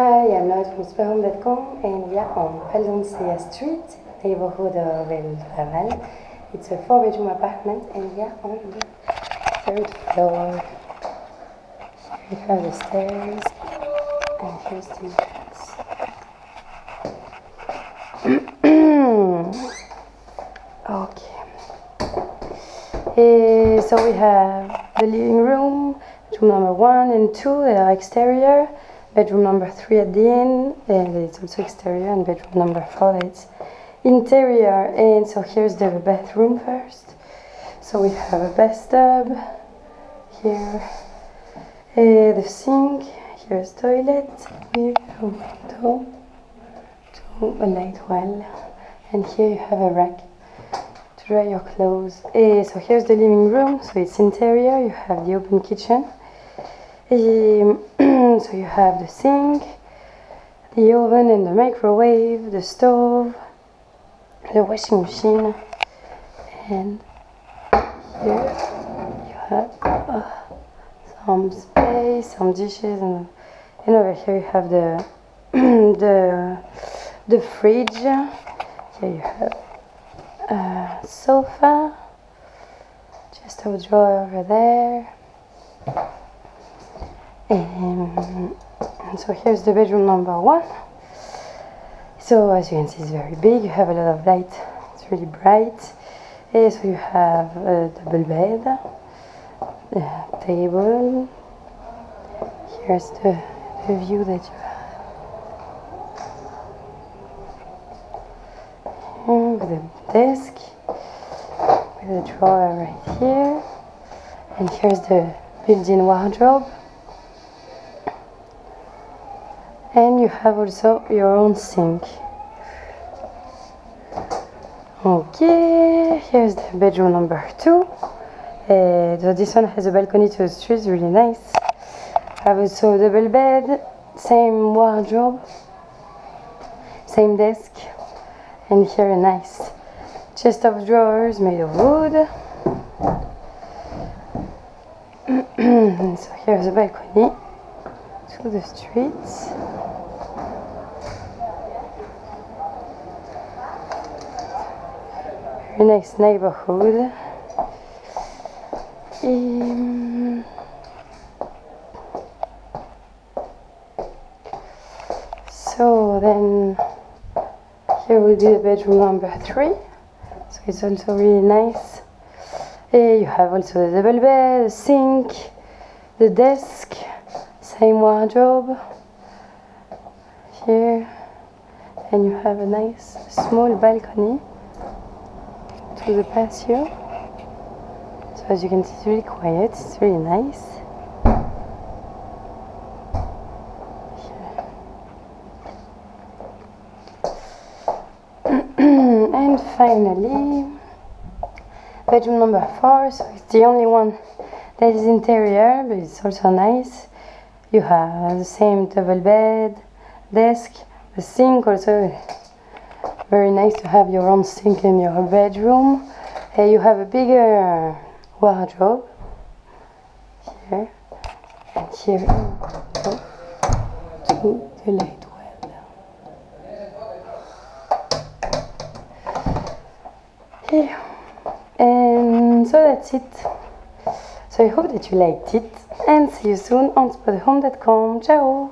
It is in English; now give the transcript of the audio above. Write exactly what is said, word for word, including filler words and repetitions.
Hi, I'm Lloyd from Spotahome dot com and we are on Paloncia Street, neighborhood of El Raval. It's a four bedroom apartment and we are on the third floor. We have the stairs and here's the entrance. Okay. Uh, so we have the living room, bedroom number one and two, they are exterior. Bedroom number three at the end, and it's also exterior, and bedroom number four, it's interior. And so here's the bathroom first. So we have a bathtub here, uh, the sink, here's toilet, here a window to a light well, and here you have a rack to dry your clothes. Uh, so here's the living room, so it's interior, you have the open kitchen. Um, so you have the sink, the oven and the microwave, the stove, the washing machine, and here you have uh, some space, some dishes, and, and over here you have the the the fridge. Here you have a sofa, just a drawer over there. Um, and so here's the bedroom number one. So as you can see, it's very big, you have a lot of light, it's really bright. Uh, so you have a double bed, a table, here's the, the view that you have. And with a desk, with a drawer right here, and here's the built-in wardrobe. And you have also your own sink. Okay, here's the bedroom number two. Uh, so this one has a balcony to the street, really nice. I have also a double bed, same wardrobe, same desk, and here a nice chest of drawers made of wood. So here's the balcony to the streets. Very nice neighborhood. Um, so then here will be the bedroom number three. So it's also really nice. Uh, you have also the double bed, the sink, the desk, same wardrobe here, and you have a nice small balcony to the patio. So as you can see, it's really quiet, it's really nice. And finally, bedroom number four, so it's the only one that is interior, but it's also nice. You have the same double bed, desk, the sink also. Very nice to have your own sink in your bedroom. Uh, you have a bigger wardrobe here, and here go to the light well. Here. And so that's it. So I hope that you liked it, and see you soon on Spotahome dot com. Ciao!